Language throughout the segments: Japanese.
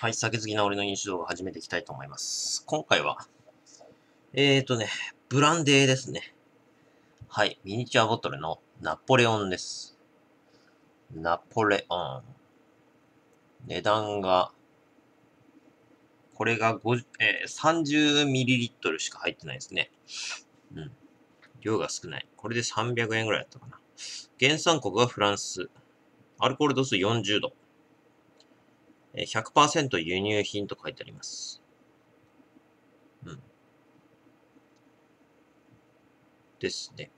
はい、酒好きな俺の飲酒動画を始めていきたいと思います。今回は、ブランデーですね。はい、ミニチュアボトルのナポレオンです。ナポレオン。値段が、これが30ml しか入ってないですね。うん。量が少ない。これで300円ぐらいだったかな。原産国はフランス。アルコール度数40度。100% 輸入品と書いてあります。うん。ですね。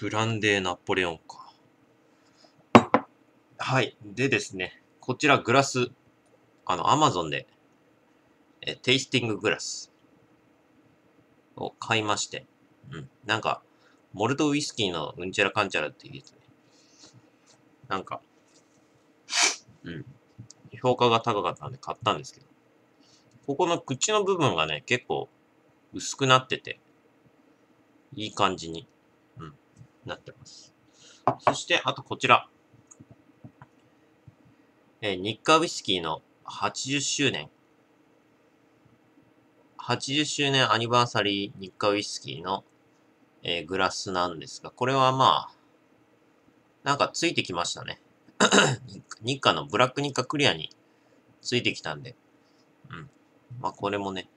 ブランデーナポレオンか。はい。でですね、こちらグラス、Amazon で、テイスティンググラスを買いまして、うん。なんか、モルトウイスキーのうんちゃらかんちゃらっていうやつね。なんか、うん。評価が高かったんで買ったんですけど。ここの口の部分がね、結構薄くなってて、いい感じに、うん、なってます。そして、あとこちら。日華ウイスキーの80周年アニバーサリー日華ウイスキーの、グラスなんですが、これはまあ、なんかついてきましたね。日華のブラック日華クリアについてきたんで。うん。まあこれもね。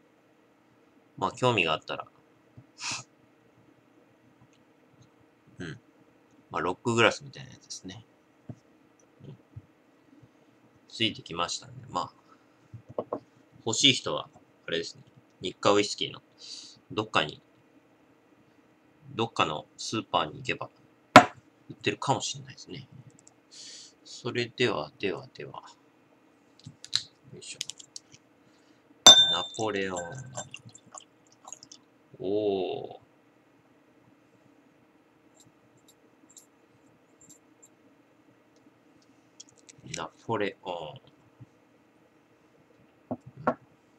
まあ興味があったら。うん。まあロックグラスみたいなやつですね。うん、ついてきましたんで。まあ。欲しい人は、あれですね。日華ウイスキーの、どっかのスーパーに行けば、売ってるかもしれないですね。それでは、では。よいしょ。ナポレオン。おー。ナポレオン。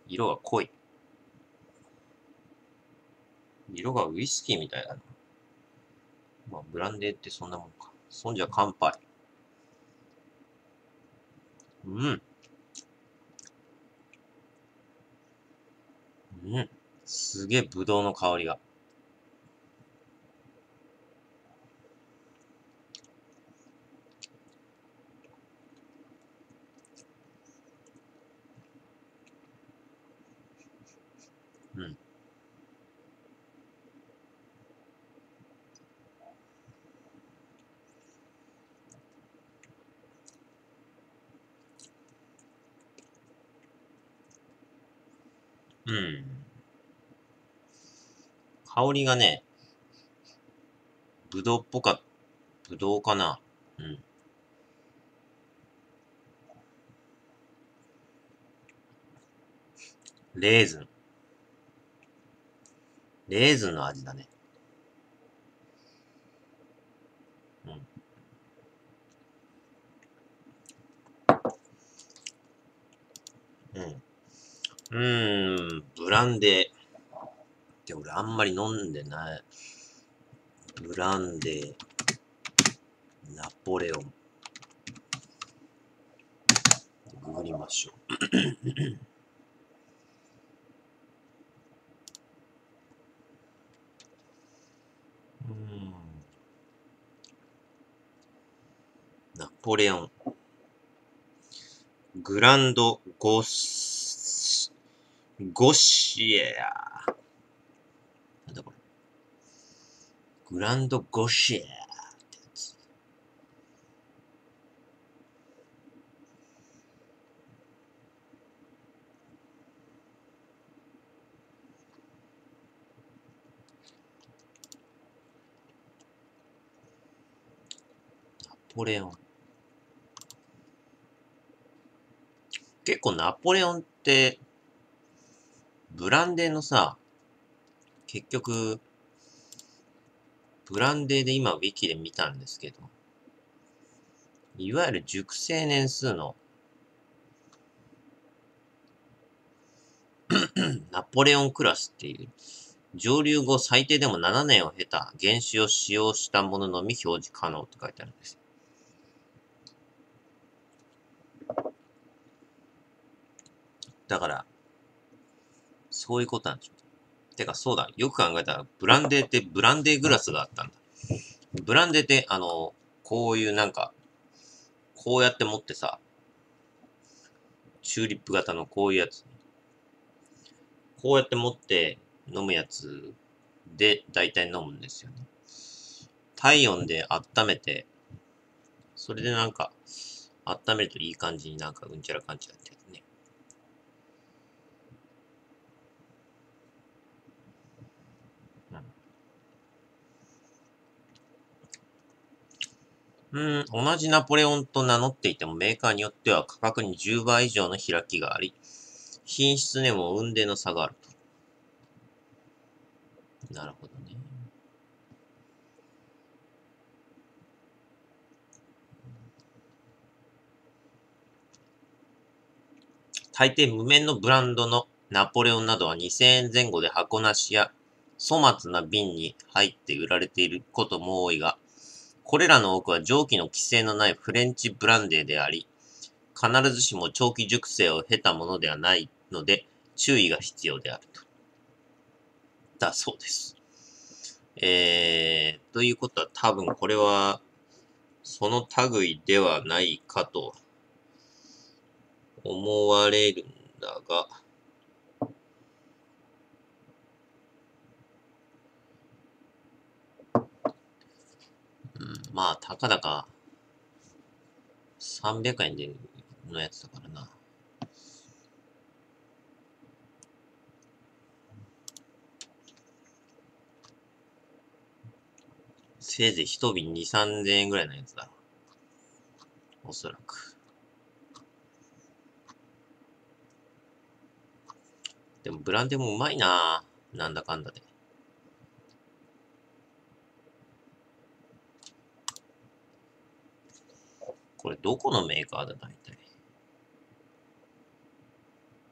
色が濃い。色がウイスキーみたいだな。まあ、ブランデーってそんなもんか。そんじゃ乾杯。うん。うん。すげえ、ぶどうの香りが。うん。うん。香りがね、ぶどうかな。うん。レーズン。レーズンの味だね。うん。うん。ブランデー。って俺あんまり飲んでない。ブランデー。ナポレオン。ググりましょう。ナポレオン。グランドゴス。ゴシエア。なんだこれ。グランドゴシエアってやつ。ナポレオン。結構ナポレオンって、ブランデーのさ、結局、ブランデーで今ウィキで見たんですけど、いわゆる熟成年数のナポレオンクラスっていう、蒸留後最低でも7年を経た原酒を使用したもののみ表示可能って書いてあるんです。だから、そういうことなんでしょう。てか、そうだ。よく考えたら、ブランデーグラスがあったんだ。ブランデーって、こういうなんか、こうやって持ってさ、チューリップ型のこういうやつ。こうやって持って飲むやつで、だいたい飲むんですよね。体温で温めて、それでなんか、温めるといい感じになんかうんちゃらかんちゃらってやつね。同じナポレオンと名乗っていてもメーカーによっては価格に10倍以上の開きがあり、品質にも雲泥の差があると。なるほどね。大抵無名のブランドのナポレオンなどは2000円前後で箱なしや粗末な瓶に入って売られていることも多いが、これらの多くは蒸気の規制のないフレンチブランデーであり、必ずしも長期熟成を経たものではないので、注意が必要であると。だそうです。ということは多分これは、その類ではないかと思われるんだが、まあ、たかだか、300円でのやつだからな。せいぜい一瓶2、3000円ぐらいのやつだろう。おそらく。でも、ブランデーもうまいな。なんだかんだで。これどこのメーカーだ大体。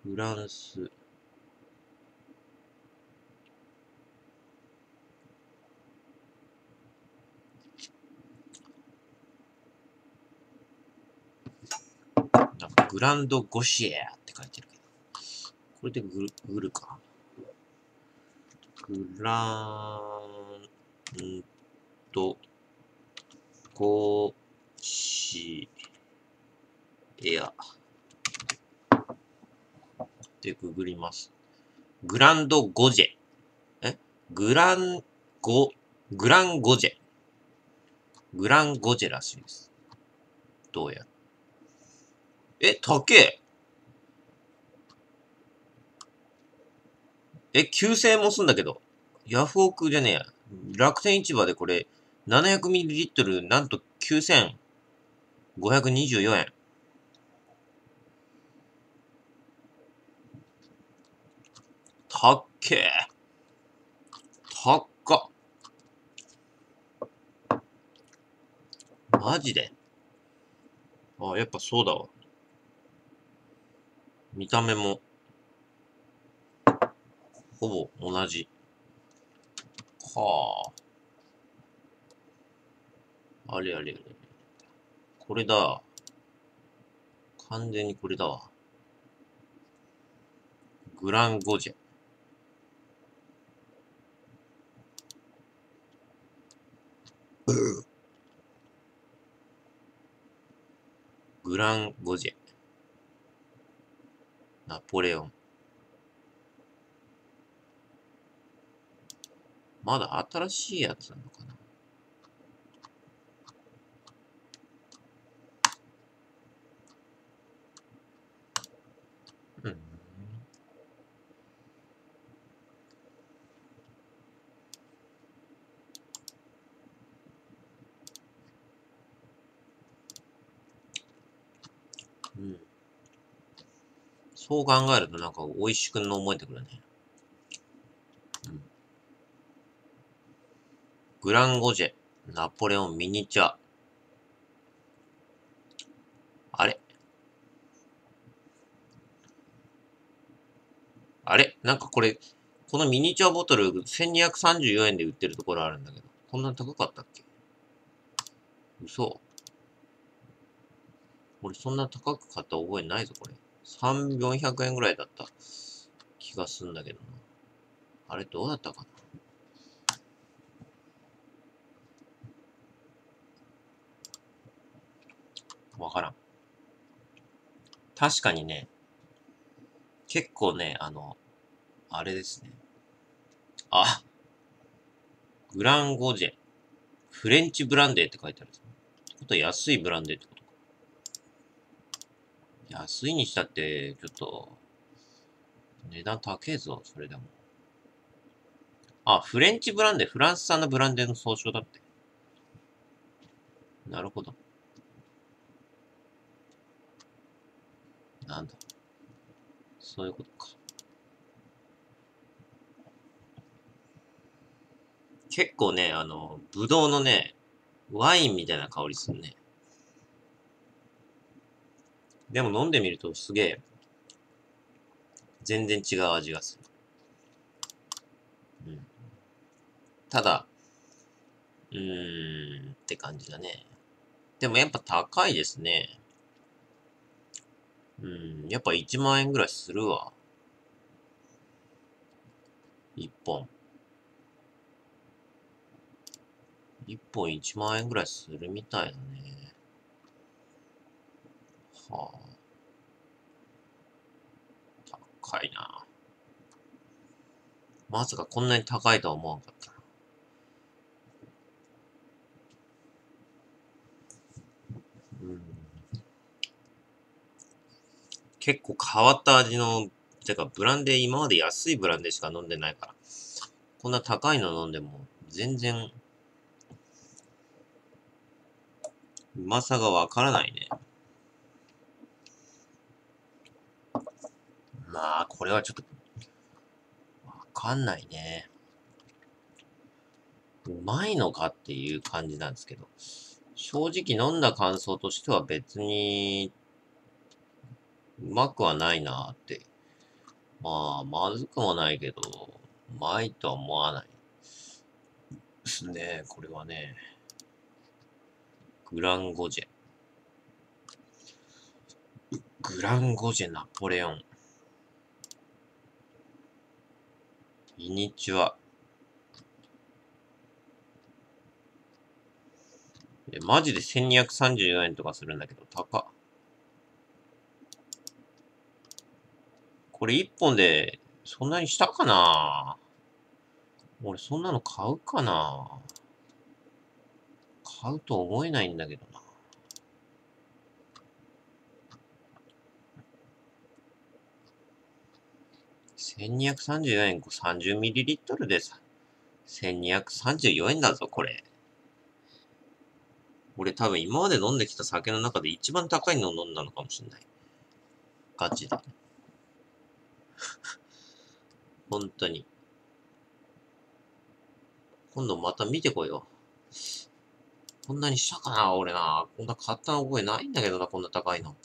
フランス。なんかグランドゴシエアって書いてるけど。これでグルか。グランドゴシエアってくぐります。グランドゴジェ。グランゴジェ。グランゴジェらしいです。どうやら。高え。9000円もすんだけど。ヤフオクじゃねえや。楽天市場でこれ、700ml、なんと9,524円。たっけー。たっか。マジで。あ、やっぱそうだわ。見た目も、ほぼ同じ。はあ。あれあれあれ。これだ。完全にこれだわ。グランゴジェ。グランゴジェ。ナポレオン。まだ新しいやつなのかな。そう考えるとなんか美味しく思えてくるね。グランゴジェ、ナポレオンミニチュア。あれなんかこれ、このミニチュアボトル1234円で売ってるところあるんだけど、こんなに高かったっけ？嘘。俺そんな高く買った覚えないぞ、これ。400円ぐらいだった気がするんだけどな。あれどうだったかな。わからん。確かにね、結構ね、あれですね。あ、グランゴジェ。フレンチブランデーって書いてあるんですね。ちょっと安いブランデーってことか。安いにしたって、ちょっと、値段高えぞ、それでも。あ、フレンチブランデー、フランス産のブランデーの総称だって。なるほど。なんだ。そういうことか。結構ね、ぶどうのね、ワインみたいな香りするね。でも飲んでみるとすげえ、全然違う味がする。うん。ただ、って感じだね。でもやっぱ高いですね。やっぱ1万円ぐらいするわ。1本。一本1万円ぐらいするみたいだね。はあ。高いな。まさかこんなに高いとは思わなかったな。結構変わった味の、てかブランデー、今まで安いブランデーしか飲んでないから。こんな高いの飲んでも、全然、うまさがわからないね。まあ、これはちょっと、わかんないね。うまいのかっていう感じなんですけど。正直飲んだ感想としては別に、うまくはないなーって。まあ、まずくもないけど、うまいとは思わない。ですね、これはね。グランゴジェ。グランゴジェナポレオン。イニチュア。マジで1234円とかするんだけど、高っ。これ1本で、そんなにしたかな？俺そんなの買うかな？買うと思えないんだけどな。1234円、30ml でさ、1234円だぞ、これ。俺多分今まで飲んできた酒の中で一番高いのを飲んだのかもしれない。ガチだ。本当に。今度また見てこいよ。こんなにしたかな、俺な。こんな買った覚えないんだけどな、こんな高いの。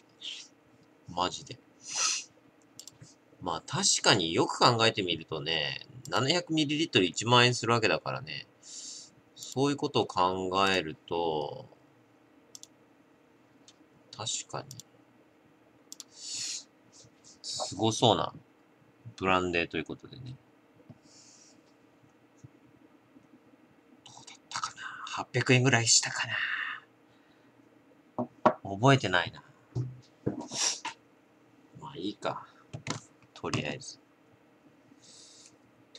マジで。まあ確かによく考えてみるとね、700ml1 万円するわけだからね。そういうことを考えると、確かに。すごそうなブランデーということでね。800円ぐらいしたかな。覚えてないな。まあいいか。とりあえず。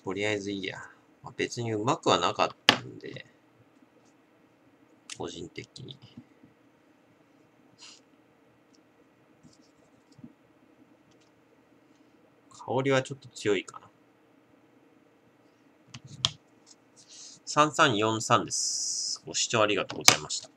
とりあえずいいや。まあ、別にうまくはなかったんで、個人的に。香りはちょっと強いかな。3343です。ご視聴ありがとうございました。